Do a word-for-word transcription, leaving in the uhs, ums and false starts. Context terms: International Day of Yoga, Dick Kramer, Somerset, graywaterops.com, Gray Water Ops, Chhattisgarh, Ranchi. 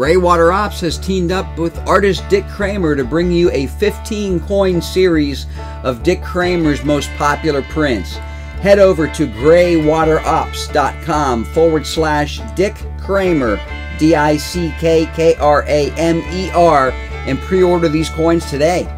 Gray Water Ops has teamed up with artist Dick Kramer to bring you a fifteen coin series of Dick Kramer's most popular prints. Head over to graywaterops.com forward slash Dick Kramer, D I C K K R A M E R, and pre-order these coins today.